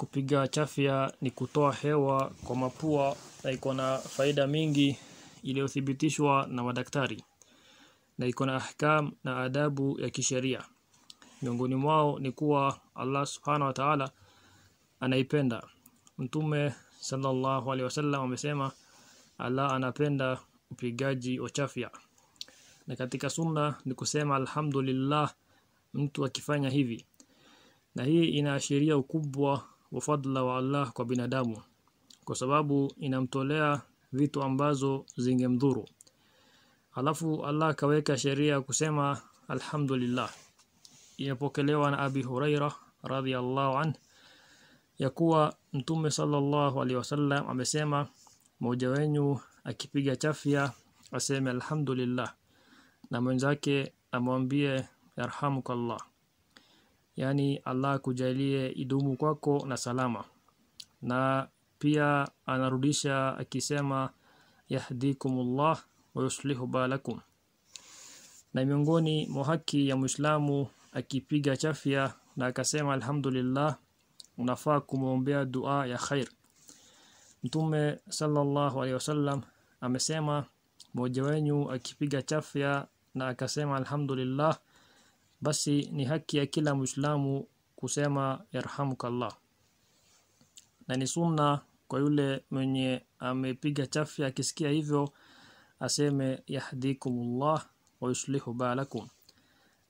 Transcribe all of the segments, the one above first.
Kupiga chafya ni kutoa hewa kwa mapua na iko na faida mingi iliyothibitishwa na madaktari, na iko na ahkam na adabu ya kisheria. Miongoni mwao ni kuwa Allah subhanahu wa ta'ala anaipenda. Mtume sallallahu alaihi wasallam amesema Allah anapenda upigaji wa chafya. Na katika sunna ni kusema alhamdulillah mtu akifanya hivi, na hii inaashiria ukubwa wa fadla wa Allah kwa binadamu, kwa sababu inamtolea vitu ambazo zingemdhuru. Alafu Allah kaweka sheria kusema alhamdulillah. Yapokelewa na Abi Huraira radhiyallahu anhu ya kuwa Mtume sallallahu alaihi wasallam amesema, mmoja wenu akipiga chafya aseme alhamdulillah na mwenzake amwambie yarhamukallah, yani Allah kujalie idumu kwako na salama. Na pia anarudisha akisema yahdikumullah wa yuslihu balakum. Na miongoni mwa haki ya Muislamu akipiga chafya na akasema alhamdulillah, unafaa kumwombea dua ya khair. Mtume sallallahu alaihi wasallam amesema, mmoja wenu akipiga chafya na akasema alhamdulillah, basi ni haki ya kila Muislamu kusema yarhamukallah. Na ni sunna kwa yule mwenye amepiga chafya akisikia hivyo aseme yahdikumullah wa yuslihu balakum.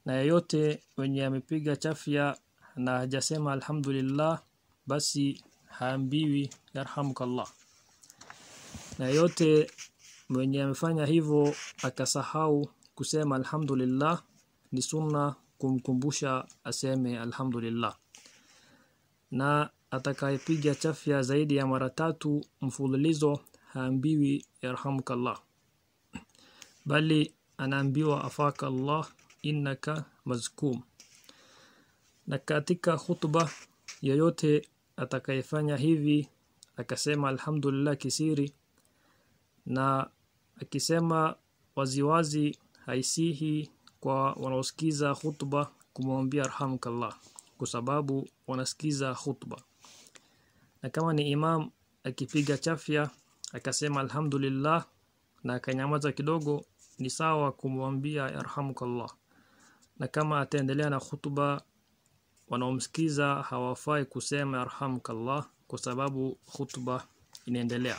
Na yeyote mwenye amepiga chafya na hajasema alhamdulillah, basi haambiwi yarhamukallah. Na yeyote mwenye amefanya hivyo akasahau kusema alhamdulillah, ni sunna kumkumbusha aseme alhamdulillah. Na atakayepiga chafya zaidi ya mara 3 mfululizo haambiwi yarhamukallah, bali anaambiwa afaka Allah innaka mazkum. Na katika khutba, yeyote atakayefanya hivi akasema alhamdulillah kisiri na akisema waziwazi, haisihi kwa wanaosikiza khutba kumwambia arhamukallah, kwa sababu wanasikiza khutba. Na kama ni imam akipiga chafya akasema alhamdulillah na akanyamaza kidogo, ni sawa kumwambia yarhamukallah. Na kama ataendelea na khutba, wanaomsikiza hawafai kusema yarhamukallah, kwa sababu khutba inaendelea.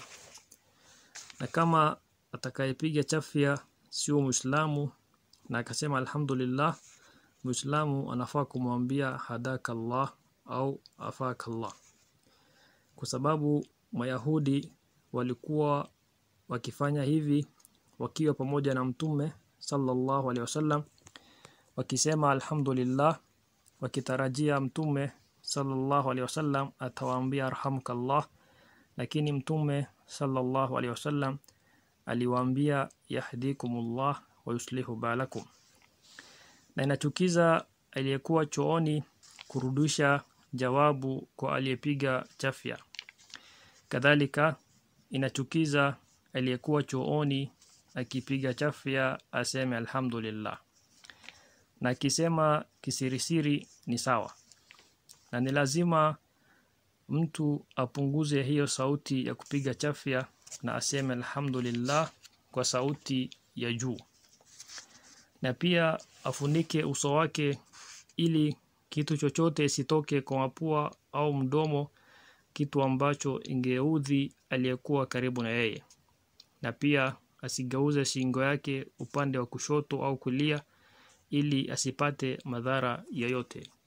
Na kama atakayepiga chafya sio Muislamu na akasema alhamdulillah, Muislamu anafaa kumwambia hadakallah au afakallah, kwa sababu Mayahudi walikuwa wakifanya hivi wakiwa pamoja na Mtume sallallahu alaihi wasallam, wakisema alhamdulillah wakitarajia Mtume sallallahu alaihi wasallam atawaambia arhamukallah, lakini Mtume sallallahu alaihi wasallam aliwaambia yahdikumullah wa yuslihu balakum. Na inachukiza aliyekuwa chooni kurudisha jawabu kwa aliyepiga chafya. Kadhalika inachukiza aliyekuwa chooni akipiga chafya aseme alhamdulillah, na akisema kisirisiri ni sawa. Na ni lazima mtu apunguze hiyo sauti ya kupiga chafya na aseme alhamdulillah kwa sauti ya juu, na pia afunike uso wake ili kitu chochote isitoke kwa mapua au mdomo, kitu ambacho ingeudhi aliyekuwa karibu na yeye. Na pia asigeuze shingo yake upande wa kushoto au kulia ili asipate madhara yoyote.